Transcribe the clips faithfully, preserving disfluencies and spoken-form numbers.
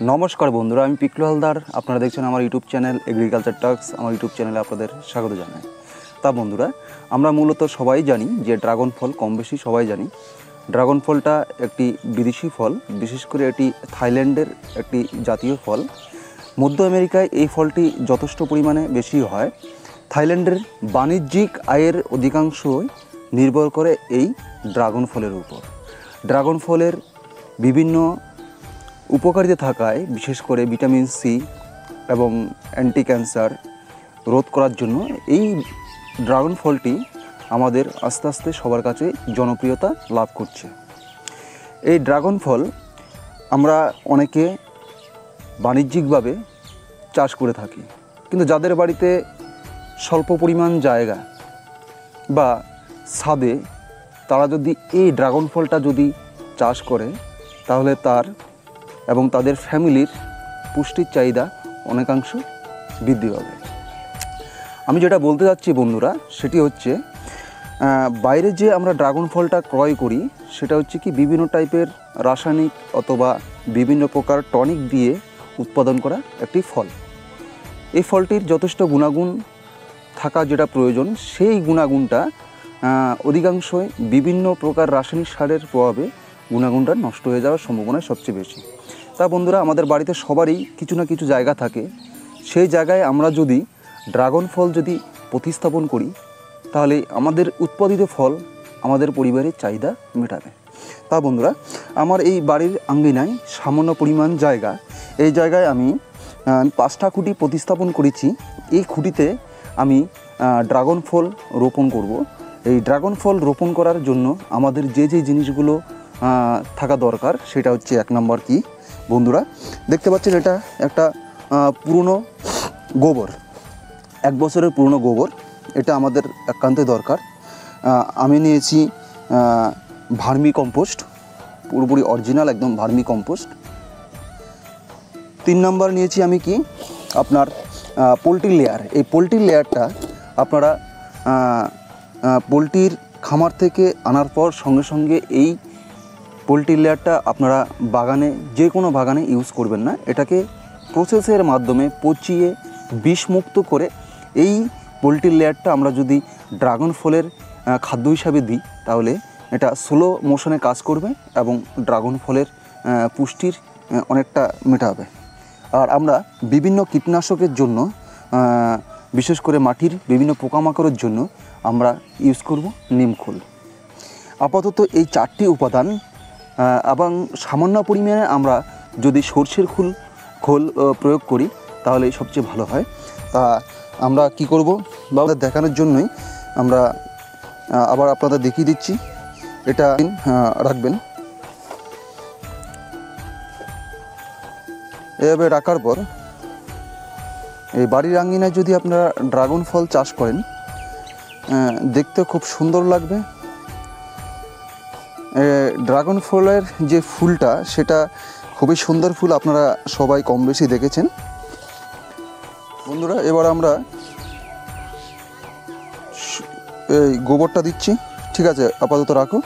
नमस्कार बंधुरा आमी पिकलू हालदार आपनारा देखछेन आमार यूट्यूब चैनल एग्रिकालचार टक्स आमार यूट्यूब चैनेले आपनादेर स्वागत जानाई। ता बंधुरा आमरा मूलत सबाई जानी जे ड्रागन फल कम बेशी सबाई जानी ड्रागन फलटा एकटी विदेशी फल विशेष करे एटी थाईलैंडेर एकटी जातीय फल। मध्य अमेरिकाय एई फलटी यथेष्ट परिमाणे बेशी हय। थाईलैंडेर वाणिज्यिक आयेर अधिकांशই निर्भर करे एई ड्रागन फलेर उपर। ड्रागन फलेर विभिन्न उपकारिता थाकाय विशेषकर विटामिन सी एवं एंटी कैंसार रोध करार जन्य एई ड्रागन फलटी आमादेर आस्ते आस्ते सबार काछे जनप्रियता लाभ करछे। एई ड्रागन फल आमरा अनेके वाणिज्यिक भावे चाष करे थाकि किन्तु जादेर बाड़ीते स्वल्प परिमाण जायगा बा सादे तारा जदि एई ड्रागन फलटा जदि चाष करे ताहले तार एवं तादेर फैमिलीर पुष्टिर चाहिदा अनेकांश बृद्धि पाबे। आमी जेटा बोलते जाच्छि बंधुरा सेटी होच्छे बाइरे जे आमरा ड्रागन फलटा क्रय करी सेटा होच्छे कि विभिन्न टाइपेर रासायनिक अथवा विभिन्न प्रकार टनिक दिए उत्पादन करा एकटी फल। एई फलटिर यथेष्ट गुणागुण थाका जेटा प्रयोजन सेई गुणागुणटा अधिकांशই विभिन्न प्रकार रासायनिक सारेर प्रभावे गुणागुणटा नष्ट हो जाओयार सम्भावना सबचेये बेशी। ता बंधुरा आमादेर बाड़ीते सबारई किछु ना किछु जायगा थाके सेई जायगाय आमरा जदि ड्रागन फल जदि प्रतिस्थापन करी ताहले आमादेर उत्पादित फल आमादेर परिबारेर चाहिदा मेटाबे। ता बंधुरा आमार एई बाड़ीर आंगिनाय सामान्य परिमाण जायगा एई जायगाय आमी पाँचटा खुँटी प्रतिस्थापन करेछि। एई खुँटीते आमी ड्रागन फल रोपण करब। एई ड्रागन फल रोपण करार जन्य आमादेर जे जे जिनिसगुलो थाका दरकार सेटा होच्छे एक नम्बर कि बंधुरा देखते पाच्छेन एटा एकटा पुरानो गोबर एक बछरेर पुरानो गोबर एटा आमादेर एकान्तই दरकार। आमी निয়েছি भार्मी कम्पोस्ट पुरोपुरी अरिजिनल एकदम भार्मी कम्पोस्ट। तीन नम्बर निয়েছি आमी कि आपनार पोल्ट्री लेयार। एई पोल्ट्री लेयारटा आपनारा पोल्ट्रिर खामार थेके आनार पर संगे संगे एई पोल्ट्री लेयारटा आपनारा बागाने जे कोनो बागाने यूज करबेन ना एटाके प्रसेसर माध्यमे पचिए विषमुक्त करे एई पोल्ट्री लेयारटा आमरा जदि ड्रागन फलेर खाद्य हिसाबे दिई ताहले एटा स्लो मोशने काज करबे एबं ड्रागन फलेर पुष्टिर अनेकटा मेटाबे। आर आमरा विभिन्न कीटनाशकेर जन्य विशेष करे माटिर विभिन्न पोकामाकड़ेर जन्य आमरा यूज करब निमखोल। आपातत एई चारटी उपादान এবং সামান্য পরিমাণে আমরা যদি সরষের খোল খোল প্রয়োগ করি তাহলে সবচেয়ে ভালো হয়। তা আমরা কি করব বা দেখানোর জন্যই আমরা আবার আপনাদের দেখিয়ে দিচ্ছি। এটা রাখবেন এভাবে রাখার পর এই বাড়ির আঙ্গিনায় যদি আপনারা ড্রাগন ফল চাষ করেন দেখতে খুব সুন্দর লাগবে। ड्रागन फलर जो फुलटा से खूब ही सुंदर फुल अपनारा सबाई कम बेसि देखे बंधुरा। एबार आमरा गोबरटा दिच्छी ठीक है आपातत राखो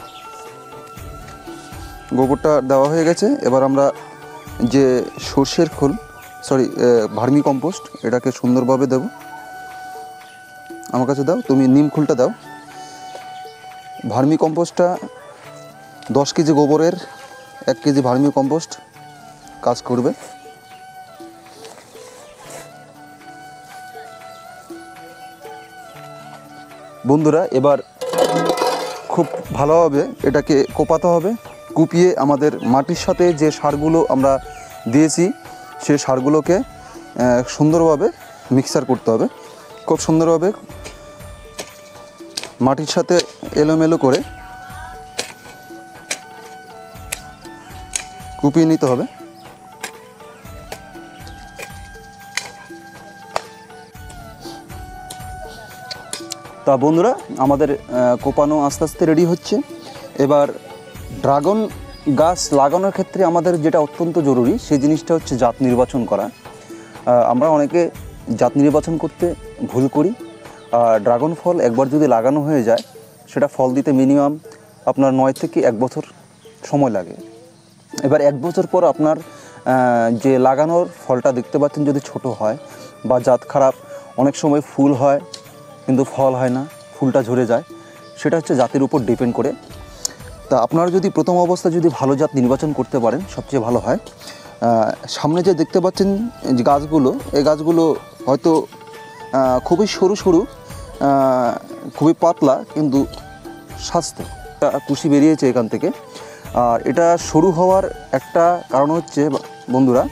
गोबरटा देवा हो गेछे। एबार आमरा जे सर्षेर खोल सरि भार्मी कम्पोस्ट एटाके सुंदर भावे देव। आमार काछे दाओ तुमी निम खोलटा दाओ। भार्मी कम्पोस्टटा दस केजी गोबरेर एक केजी भार्मी कम्पोस्ट काज करबे। बंधुरा एबार खूब भालोभाबे एटाके कोपाते होबे कुपिये आमादेर माटिर साथे जे सारगुलो आमरा दियेछि सेई सारगुलोके सुंदरभाबे मिक्सार करते होबे। खूब सुंदरभाबे माटिर साथे एलोमेलो करे কুপিয়ে নিতে হবে। তা বন্ধুরা আমাদের কোপানো আস্তে আস্তে রেডি হচ্ছে। এবার ড্রাগন গাছ লাগানোর ক্ষেত্রে আমাদের যেটা অত্যন্ত জরুরি সেই জিনিসটা হচ্ছে জাত নির্বাচন করা। আমরা অনেকে জাত নির্বাচন করতে ভুল করি। ড্রাগন ফল একবার যদি লাগানো হয়ে যায় সেটা ফল দিতে মিনিমাম আপনার নয় থেকে এক বছর সময় লাগে। এবার এক বছর পর আপনার যে লাগানোর ফলটা দেখতে পাচ্ছেন যদি ছোট হয় বা জাত খারাপ, অনেক সময় ফুল হয় কিন্তু ফল হয় না, ফুলটা ঝরে যায়, সেটা হচ্ছে জাতের উপর ডিপেন্ড করে। তা আপনারা যদি প্রথম অবস্থা যদি ভালো জাত নির্বাচন করতে পারেন সবচেয়ে ভালো হয়। সামনে যে দেখতে পাচ্ছেন যে গাছগুলো, এই গাছগুলো হয়তো খুবই সরু সরু, খুবই পাতলা, কিন্তু স্বাস্থ্য কুশি বেরিয়েছে এখান থেকে। আর এটা সরু হওয়ার একটা কারণ হচ্ছে বন্ধুরা,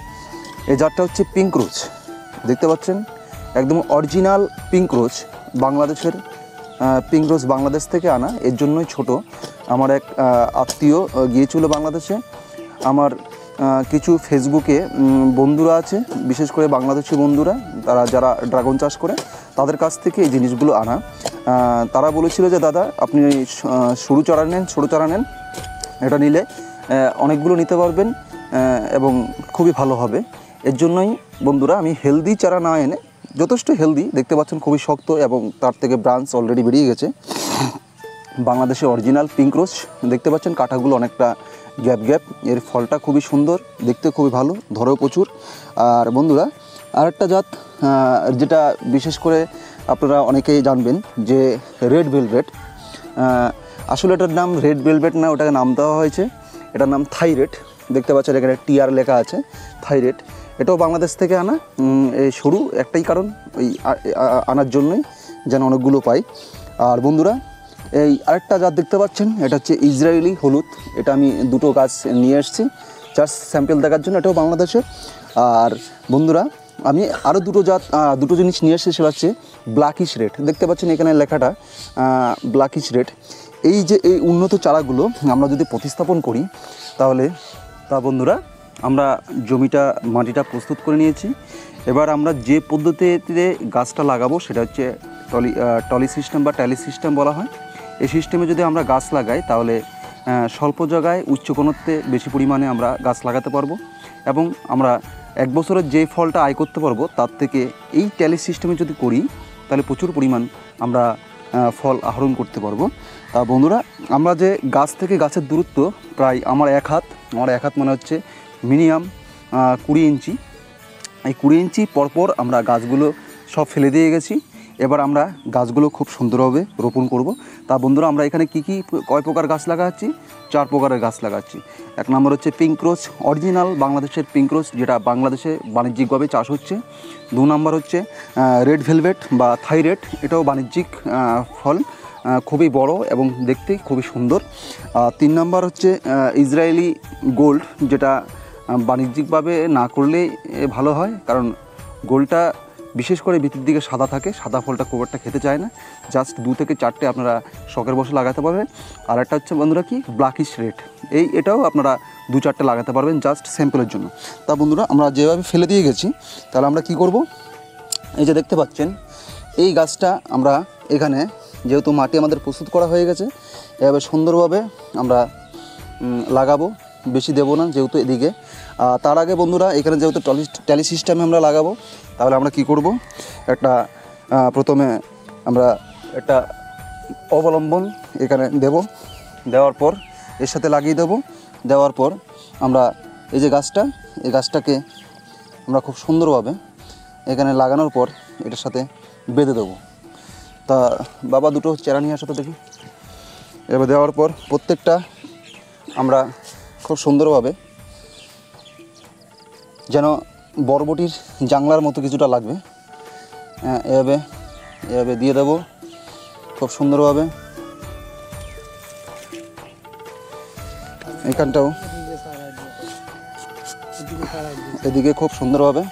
এই জাতটা হচ্ছে পিঙ্ক রোজ, দেখতে পাচ্ছেন একদম অরিজিনাল পিঙ্ক রোজ, বাংলাদেশের পিঙ্ক রোজ বাংলাদেশ থেকে আনা। এর জন্যই ছোট। আমার এক আত্মীয় গিয়েছিল বাংলাদেশে, আমার কিছু ফেসবুকে বন্ধুরা আছে, বিশেষ করে বাংলাদেশি বন্ধুরা, তারা যারা ড্রাগন চাষ করে, তাদের কাছ থেকে এই জিনিসগুলো আনা। তারা বলেছিল যে দাদা আপনি সরু চারা নেন, ছোটো চারা নেন, এটা নিলে অনেকগুলো নিতে পারবেন এবং খুবই ভালো হবে। এর জন্যই বন্ধুরা আমি হেলদি চারা না এনে, যথেষ্ট হেলদি দেখতে পাচ্ছেন, খুবই শক্ত এবং তার থেকে ব্রাঞ্চ অলরেডি বেরিয়ে গেছে, বাংলাদেশে অরিজিনাল পিঙ্ক রোজ দেখতে পাচ্ছেন, কাঁটাগুলো অনেকটা গ্যাপ গ্যাপ, এর ফলটা খুবই সুন্দর, দেখতে খুবই ভালো, ধরেও প্রচুর। আর বন্ধুরা আরেকটা জাত যেটা বিশেষ করে আপনারা অনেকেই জানবেন যে রেড ভেলভেট, আসলে এটার নাম রেড ভেলভেট না, ওটাকে নাম দেওয়া হয়েছে, এটার নাম থাই রেড, দেখতে পাচ্ছেন এখানে টিআর লেখা আছে, থাই রেড। এটাও বাংলাদেশ থেকে আনা। এই সরু একটাই কারণ ওই আনার জন্যই, যেন অনেকগুলো পাই। আর বন্ধুরা এই আরেকটা জাত দেখতে পাচ্ছেন, এটা হচ্ছে ইসরায়েলি হলুদ, এটা আমি দুটো গাছ নিয়ে এসেছি চার স্যাম্পেল দেখার জন্য, এটাও বাংলাদেশের। আর বন্ধুরা আমি আরও দুটো জাত দুটো জিনিস নিয়ে এসেছি, সেটা হচ্ছে ব্ল্যাকিশ রেড, দেখতে পাচ্ছেন এখানে লেখাটা ব্ল্যাকিশ রেড। এই যে এই উন্নত চারাগুলো আমরা যদি প্রতিস্থাপন করি তাহলে, তা বন্ধুরা আমরা জমিটা মাটিটা প্রস্তুত করে নিয়েছি, এবার আমরা যে পদ্ধতিতে গাছটা লাগাবো সেটা হচ্ছে টলি টলি সিস্টেম বা ট্যালি সিস্টেম বলা হয়। এই সিস্টেমে যদি আমরা গাছ লাগাই তাহলে স্বল্প জায়গায় উচ্চ ঘনত্বে বেশি পরিমাণে আমরা গাছ লাগাতে পারবো, এবং আমরা এক বছরের যে ফলটা আয় করতে পারবো তার থেকে এই ট্যালি সিস্টেমে যদি করি তাহলে প্রচুর পরিমাণ আমরা ফল আহরণ করতে পারবো। তা বন্ধুরা আমরা যে গাছ থেকে গাছের দূরত্ব প্রায় আমার এক হাত, আমার এক হাত মানে হচ্ছে মিনিমাম কুড়ি ইঞ্চি, এই কুড়ি ইঞ্চি পরপর আমরা গাছগুলো সব ফেলে দিয়ে গেছি। এবার আমরা গাছগুলো খুব সুন্দরভাবে রোপণ করব। তা বন্ধুরা আমরা এখানে কি কি কয় প্রকার গাছ লাগাচ্ছি? চার প্রকারের গাছ লাগাচ্ছি। এক নম্বর হচ্ছে পিঙ্ক রোজ, অরিজিনাল বাংলাদেশের পিঙ্ক রোজ, যেটা বাংলাদেশে বাণিজ্যিকভাবে চাষ হচ্ছে। দু নম্বর হচ্ছে রেড ভেলভেট বা থাই রেড, এটাও বাণিজ্যিক ফল, খুবই বড় এবং দেখতে খুবই সুন্দর। তিন নম্বর হচ্ছে ইসরায়েলি গোল্ড, যেটা বাণিজ্যিকভাবে না করলে ভালো হয়, কারণ গোলটা বিশেষ করে ভিতর দিকে সাদা থাকে, সাদা ফলটা খুব একটা খেতে চায় না, জাস্ট দু থেকে চারটে আপনারা শখের বসে লাগাতে পারবেন। আর একটা হচ্ছে বন্ধুরা কি ব্ল্যাকিশ রেড, এই এটাও আপনারা দু চারটে লাগাতে পারবেন জাস্ট স্যাম্পলের জন্য। তা বন্ধুরা আমরা যেভাবে ফেলে দিয়ে গেছি তাহলে আমরা কি করব, এই যে দেখতে পাচ্ছেন এই গাছটা আমরা এখানে যেহেতু মাটি আমাদের প্রস্তুত করা হয়ে গেছে, এভাবে সুন্দরভাবে আমরা লাগাবো, বেশি দেবো না যেহেতু এদিকে। তার আগে বন্ধুরা এখানে যেহেতু টলি ট্যালি সিস্টেমে আমরা লাগাবো, তাহলে আমরা কি করব, একটা প্রথমে আমরা একটা অবলম্বন এখানে দেব, দেওয়ার পর এর সাথে লাগিয়ে দেব, দেওয়ার পর আমরা এই যে গাছটা, এই গাছটাকে আমরা খুব সুন্দরভাবে এখানে লাগানোর পর এটার সাথে বেঁধে দেবো। তা বাবা দুটো চেরা নিয়ে আসাতে দেখি। এবার দেওয়ার পর প্রত্যেকটা আমরা খুব সুন্দরভাবে, যেন বরবটির জাংলার মতো কিছুটা লাগবে, এভাবে এভাবে দিয়ে দেব খুব সুন্দরভাবে। এখানটাও এদিকে খুব সুন্দরভাবে।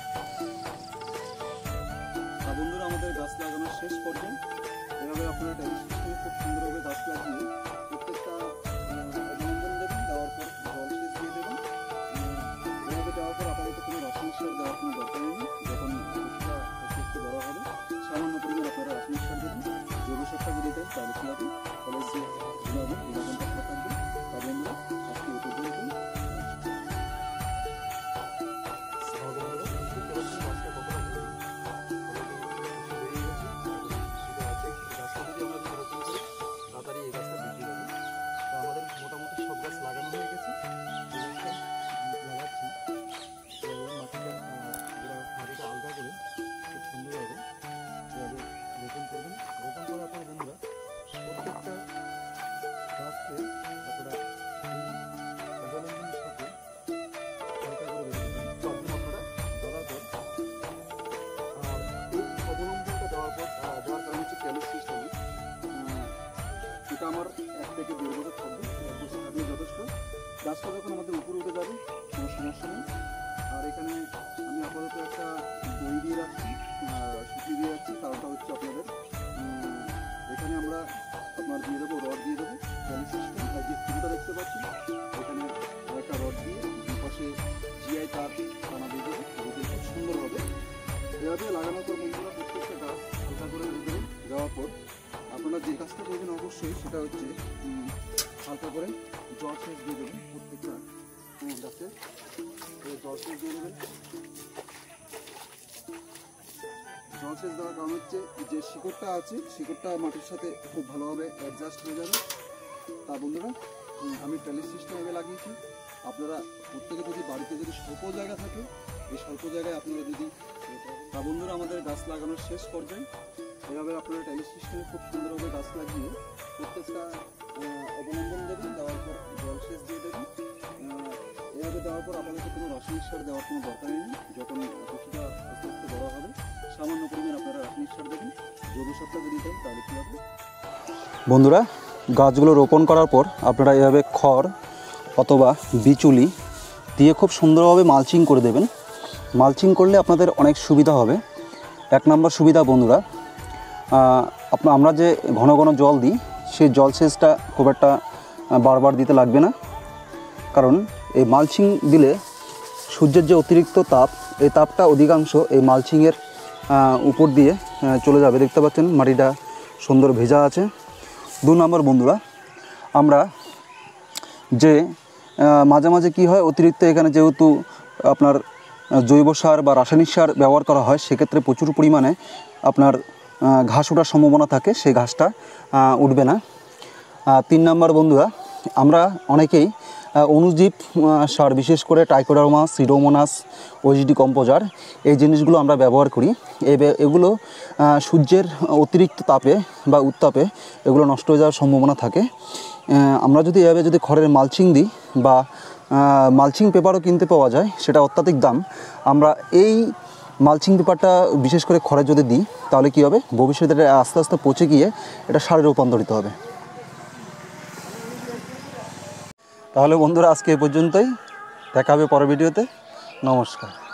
থেকে দেড় বছর থাকবে, এক বছর থাকলেই যথেষ্ট। গাছটা যখন আমাদের উপরে উঠে যাবে কোনো সমস্যা নেই। আর এখানে আমি আপাতত একটা দই দিয়ে রাখছি, সুতি দিয়ে রাখছি, কারণটা হচ্ছে আপনাদের এখানে আমরা আপনার দিয়ে দেবো, রড দিয়ে দেবো সিস্টেম। আর যে ফুলটা দেখতে পাচ্ছি এখানে একটা রড দিয়ে পাশে জিআই তার টানা দিয়ে দেবো, খুব সুন্দর হবে। এভাবে লাগানোর পর বন্ধুরা প্রত্যেকটা গাছ হালকা করে দেবেন। দেওয়ার পর আপনারা যে গাছটা করবেন অবশ্যই সেটা হচ্ছে হালকা করে জল সেচ দিয়ে দেবেন, প্রত্যেকটা গাছে জল সেচ দিয়ে দেবেন। জল সেচ দেওয়ার কারণ হচ্ছে যে শিকড়টা আছে শিকড়টা মাটির সাথে খুব ভালোভাবে অ্যাডজাস্ট হয়ে যাবে। তা বন্ধুরা আমি ট্যালিশ সিস্টেম এভাবে লাগিয়েছি। আপনারা প্রত্যেকে যদি বাড়িতে যদি স্বল্প জায়গা থাকে এই স্বল্প জায়গায় আপনারা যদি, তা বন্ধুরা আমাদের গাছ লাগানোর শেষ পর্যায়ে এভাবে আপনারা ট্যালিশ সিস্টেমে খুব সুন্দরভাবে গাছ লাগিয়ে প্রত্যেকটা অবলম্বন দেবেন। দেওয়ার পর জল সেচ দিয়ে দেবেন। এভাবে দেওয়ার পর আপনাদেরকে কোনো রাসায়নিক সার দেওয়ার কোনো দরকার নেই। যখন কিছুটা আস্তে আস্তে বড় হবে সামান্য পরিমাণ আপনারা রাসায়নিক সার দেবেন, জৈব সারটা যদি দেন তাহলে কী হবে। বন্ধুরা গাছগুলো রোপণ করার পর আপনারা এভাবে খড় অথবা বিচুলি দিয়ে খুব সুন্দরভাবে মালচিং করে দেবেন। মালচিং করলে আপনাদের অনেক সুবিধা হবে। এক নম্বর সুবিধা বন্ধুরা, আমরা যে ঘন ঘন জল দিই সেই জল সেচটা খুব একটা বারবার দিতে লাগবে না, কারণ এই মালচিং দিলে সূর্যের যে অতিরিক্ত তাপ এই তাপটা অধিকাংশ এই মালচিংয়ের উপর দিয়ে চলে যাবে। দেখতে পাচ্ছেন মাটিটা সুন্দর ভেজা আছে। দু নম্বর বন্ধুরা, আমরা যে মাঝে মাঝে কি হয় অতিরিক্ত এখানে যেহেতু আপনার জৈব সার বা রাসায়নিক সার ব্যবহার করা হয় সেক্ষেত্রে প্রচুর পরিমাণে আপনার ঘাস ওঠার সম্ভাবনা থাকে, সেই ঘাসটা উঠবে না। তিন নম্বর বন্ধুরা, আমরা অনেকেই অনুজীব সার বিশেষ করে ট্রাইকোডার্মা, সিডোমোনাস, ওজডি কম্পোজার এই জিনিসগুলো আমরা ব্যবহার করি। এগুলো সূর্যের অতিরিক্ত তাপে বা উত্তাপে এগুলো নষ্ট হয়ে যাওয়ার সম্ভাবনা থাকে। আমরা যদি এভাবে যদি খড়ের মালচিং দিই বা মালচিং পেপারও কিনতে পাওয়া যায়, সেটা অত্যাধিক দাম। আমরা এই মালচিং পেপারটা বিশেষ করে খড়ে যদি দিই তাহলে কী হবে, ভবিষ্যতে এটা আস্তে আস্তে পচে গিয়ে এটা সারে রূপান্তরিত হবে। তাহলে বন্ধুরা আজকে এ পর্যন্তই, দেখা হবে পরের ভিডিওতে। নমস্কার।